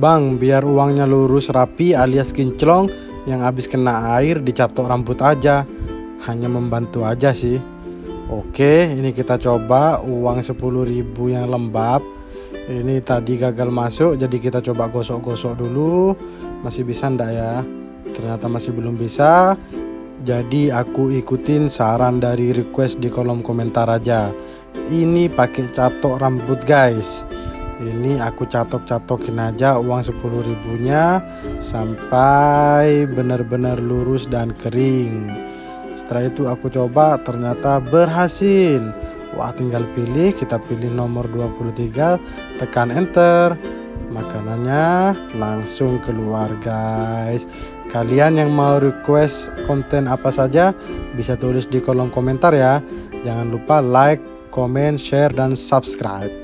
Bang, biar uangnya lurus rapi alias kinclong, yang habis kena air dicatok rambut aja. Hanya membantu aja sih. Oke, ini kita coba uang 10.000 yang lembab. Ini tadi gagal masuk, jadi kita coba gosok-gosok dulu. Masih bisa ndak ya? Ternyata masih belum bisa. Jadi aku ikutin saran dari request di kolom komentar aja. Ini pakai catok rambut guys. Ini aku catok-catokin aja uang 10.000-nya sampai benar-benar lurus dan kering. Setelah itu aku coba, ternyata berhasil. Wah, tinggal pilih, kita pilih nomor 23, tekan enter. Makanannya langsung keluar guys. Kalian yang mau request konten apa saja bisa tulis di kolom komentar ya. Jangan lupa like, comment, share, dan subscribe.